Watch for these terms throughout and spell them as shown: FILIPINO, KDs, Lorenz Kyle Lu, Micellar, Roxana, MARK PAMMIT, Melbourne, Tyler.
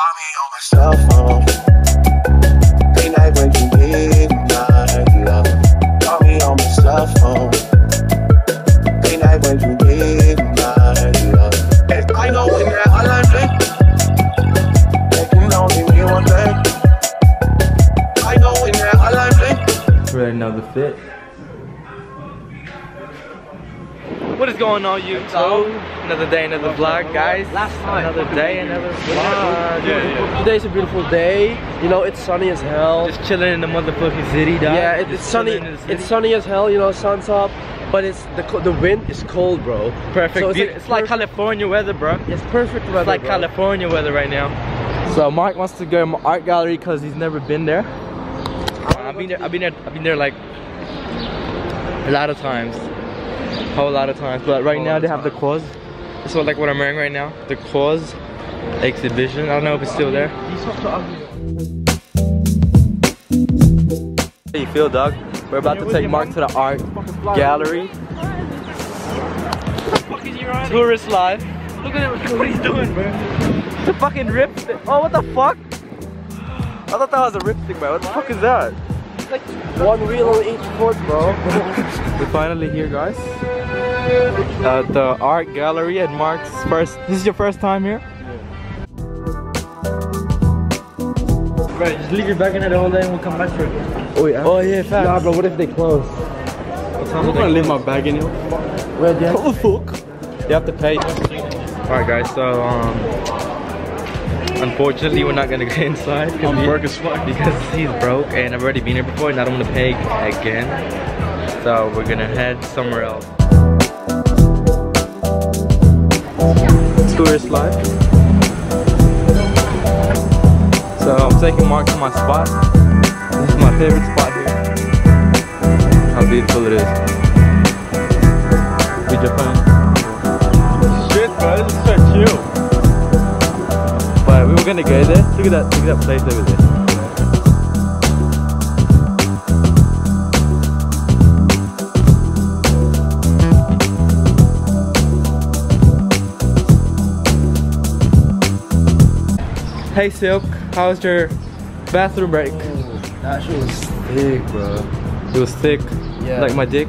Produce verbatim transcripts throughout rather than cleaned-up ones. call me on my cell phone. Fit. What is going on, YouTube? Another day, another vlog, guys. Last night. Another day, another vlog. Yeah, yeah. Today's a beautiful day. You know, it's sunny as hell. Just chilling in the motherfucking city, dog. Yeah, it, it's sunny. It's sunny as hell. You know, sun's up, but it's the the wind is cold, bro. Perfect. So it's, like, it's like California weather, bro. It's perfect weather. It's like bro. California weather right now. So Mark wants to go to my art gallery because he's never been there. I've been there. I've been there. I've been there like. A lot of times, a whole lot of times, but right now they have the Cause. It's what, like what I'm wearing right now, the Cause exhibition. I don't know if it's still there. How you feel, dog? We're about to take Mark to the art gallery. Tourist life. Look at him, what he's doing, bro. The fucking ripstick. Oh, what the fuck? I thought that was a ripstick, man. What the fuck is that? Like one wheel on each foot, bro. We're finally here, guys, at the art gallery at Mark's first. This is your first time here? Yeah. Bro, just leave your bag in there the whole day and we'll come back for it. Oh yeah? Oh yeah, facts. Nah bro, what if they close? I'm not gonna leave my bag in here. Where do you have to pay? What the fuck? You have to pay. Alright guys, so um... unfortunately, we're not gonna go inside because I'm broke as fuck because he's broke and I've already been here before and I don't want to pay again. So we're gonna head somewhere else. Tourist life. So I'm taking Mark to my spot. This is my favorite spot here. How beautiful it is. It's Japan. Shit, bro, this is so chill. We're gonna go there. Look at that. Look at that place over there. Hey Silk, how was your bathroom break? Oh, that shit was thick, bro. It was thick. Yeah. Like my dick.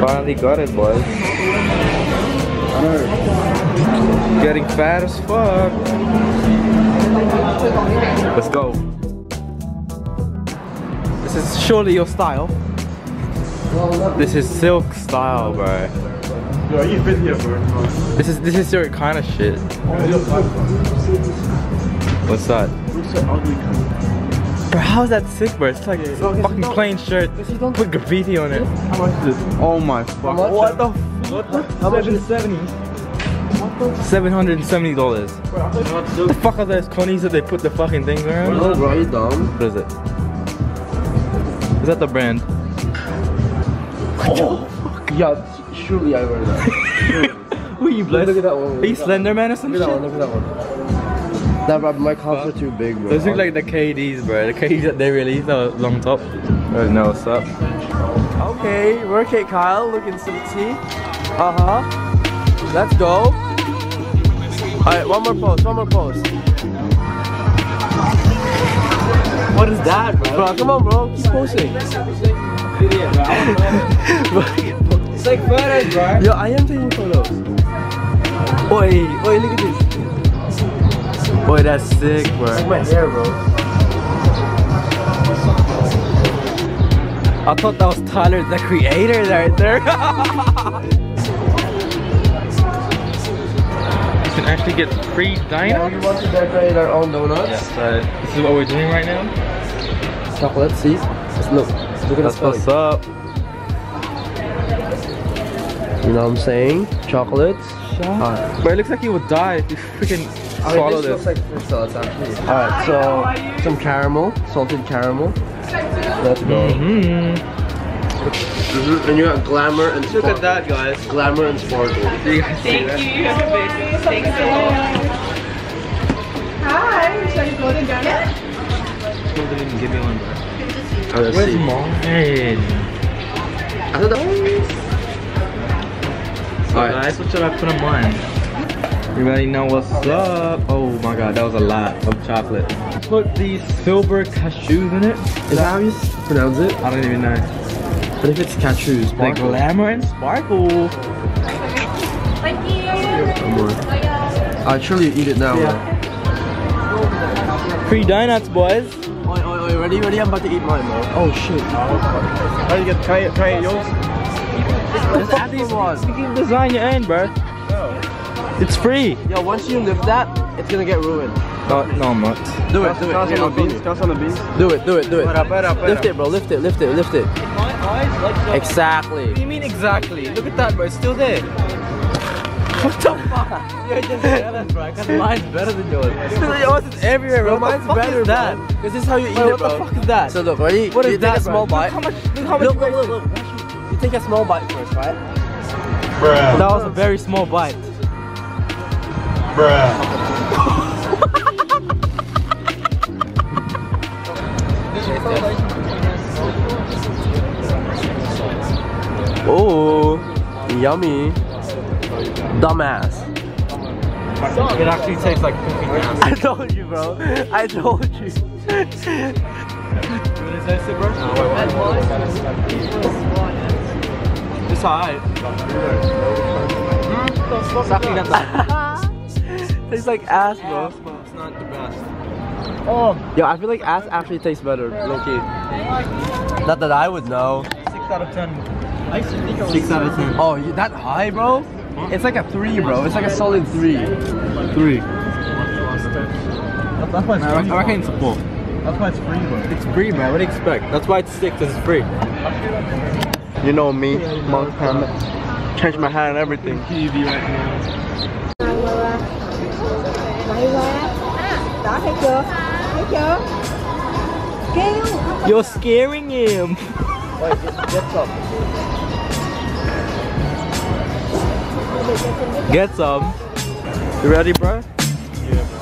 Finally got it, boys. Right. Getting fat as fuck. Let's go. This is surely your style. This is Silk style, bro. Yo, you fit here, bro. This is this is your kind of shit. What's that? Bro, how's that sick, bro? It's like yeah, a fucking not, plain shirt. Put graffiti on it. How much is this? Oh my fuck. What the fuck? How much is seventy? seven hundred seventy dollars. What the fuck are those conies that they put the fucking things around? What is that, bro? Are you dumb? What is it? Is that the brand? Oh, fuck. Yeah, surely I wear that. Were you blessed? Look at that one. Are you Slender Man or something? Look at that one, look at that one. Nah, bro, my cuffs are too big, bro. Those look like the K Ds, bro. The K Ds that they released are long top. I know what's up. Okay, work it, Kyle. Looking some tea. Uh huh. Let's go. Alright, one more pose. One more pose. What is that, bro? Bro, come on, bro. Keep posing. It's like photos, bro. Yo, I am taking photos. Oi, oi, look at this. Boy, that's sick, bro. It's my hair, bro. I thought that was Tyler, the creator, right there. You can actually get free donuts. Yeah, we want to decorate our own donuts. Yes, uh, this is what we're doing right now. Chocolate, see? Let's look. Look at that's this what's up. You know what I'm saying? Chocolate. Uh, but it looks like you would die if you freaking. I mean, this looks like fish sauce actually. Alright, so some caramel, salted caramel. Let's go. Mm-hmm. And you got glamour and sparkle. Look at that, guys. Glamour and sparkle. Do you guys see that? Thank you. Thank you. Hi. Should I go to Ghana? They didn't give me one, bro. Where's mom? Hey. Other those? So alright guys, what should I put on mine? Everybody know what's up. Oh my god, that was a lot of chocolate. Put these silver cashews in it. Is that how you pronounce it? I don't even know. What if it's cashews? Sparkle. Like glamour and sparkle. I truly eat it now. Yeah. Free donuts, boys. Oi, oi, oi, ready, ready? I'm about to eat mine, bro. Oh shit. How do you get try it, try it, yours? Just add these ones. You can design your own, bro. No. It's free. Yo, once you lift that, it's gonna get ruined. No, no, much. Do it, do it. Cast on the beans. Cast on the beans. Do it, do it, do it. Lift it, bro. Lift it, lift it, lift it. Exactly. What do you mean exactly? Look at that, bro. It's still there. What the fuck? You're just jealous, bro. Cause mine's better than yours. Yours is everywhere, bro. Mine's better than that. Because this is how you eat it, bro. What the fuck is that? So look, ready? What is that? Take a small bite. Look, look, look, look. You take a small bite first, right? Bruh. That was a very small bite. Bruh. Oh, yummy. Dumbass. It actually tastes like cooking ass. I told you, bro. I told you. You wanna taste it, bro? No, wait, wait. It's alright. Mm. Tastes like ass, bro. It's not the best. Oh. Yo, I feel like ass actually tastes better, low-key. Not that I would know. six out of ten. six out of ten. Oh, you that high, bro? It's like a three, bro. It's like a solid three. Three. That's why it's free. I reckon it's four. That's why it's free, bro. It's free, man. What do you expect? That's why it's six. It's free. You know me, monk helmet. Change my hat and everything. T V right now. You're scaring him. Wait, get up. Get some. You ready, bro? Yeah.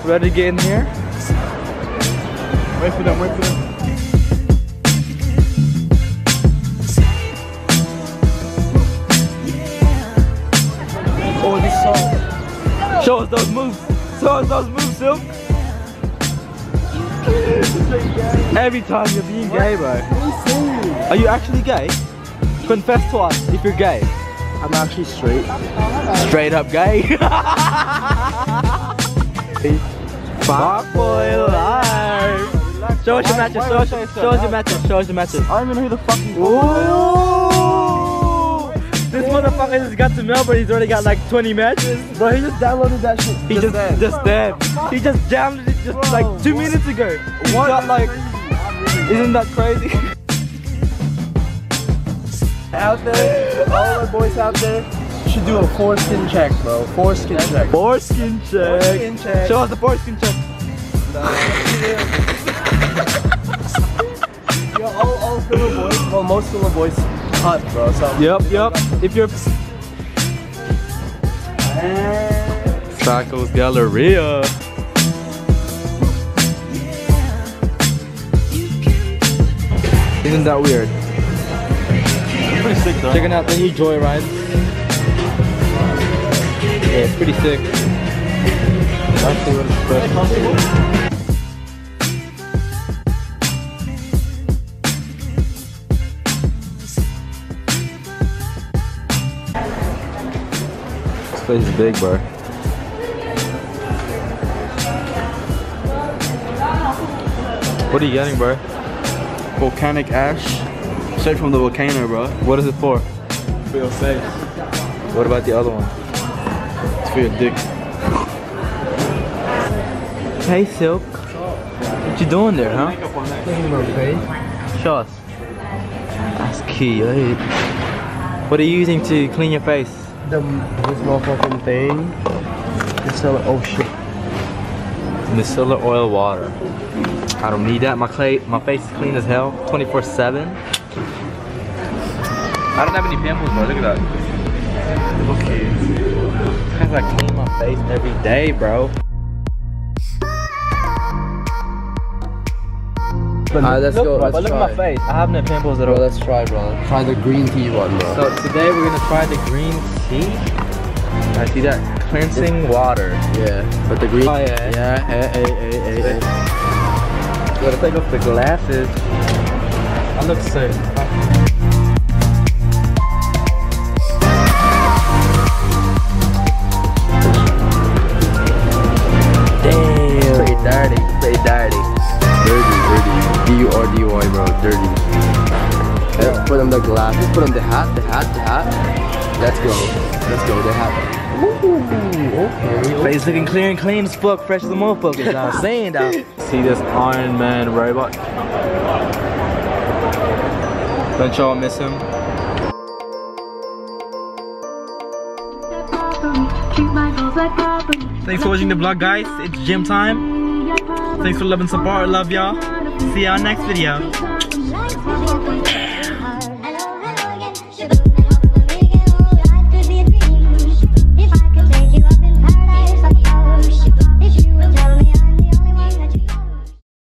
Ready to get in here? Wait for them, wait for them. Oh, this song. Show us those moves. Show us those moves, Silk. Every time you're being gay, bro. Are you actually gay? Confess to us if you're gay. I'm actually straight. Straight up gay. Fuck boy life. Show us your matches, show us your, show us your matches, show us your matches. I don't even know who the fuck you are. This motherfucker just got to Melbourne, he's already got like twenty matches. Bro, he just downloaded that shit. He just, just, just damn. He just downloaded it just like two minutes ago. He's got like, isn't that crazy? Out there, all our boys out there should do a foreskin check, bro. Foreskin check. Foreskin check. Foreskin check. Show us the foreskin check. Yo, all, all Filipino boys, well, most Filipino boys hot, bro. So yep, yep. If you're Tacos Galleria. Isn't that weird? Pretty sick though. Checking out the new Joyride. Yeah, it's pretty sick. Actually, what it's this place is big, bro. What are you getting, bro? Volcanic ash. Straight from the volcano, bro. What is it for? For your face. What about the other one? It's for your dick. Hey, Silk. What you doing there, huh? Show us. That's cute. What are you using to clean your face? The, this motherfucking thing. Micellar, oh shit. Micellar oil water. I don't need that. My, clay, my face is clean as hell. twenty-four seven. I don't have any pimples, bro. Look at that. Okay. Because I clean my face every day, bro. but right, let's look, go. Bro, let's but look try. at my face. I have no pimples at all. Bro, let's try, bro. Try the green tea one, bro. So today we're gonna try the green tea. I see that cleansing water. Yeah, but the green. Oh, yeah. Yeah. Hey, hey, hey, hey, hey. Gotta take off the glasses. I look sick. Dirty, play dirty. Dirty, dirty. D U R D Y, bro. Dirty. Let's put on the glass. Let's put on the hat, the hat, the hat. Let's go. Let's go, the hat. Ooh, okay. Face looking clear and clean as fuck, fresh as a motherfucker. I'm saying that. See this Iron Man robot? Don't y'all miss him? Thanks for watching the vlog, guys. It's gym time. Thanks for loving support, love y'all. See y'all next video.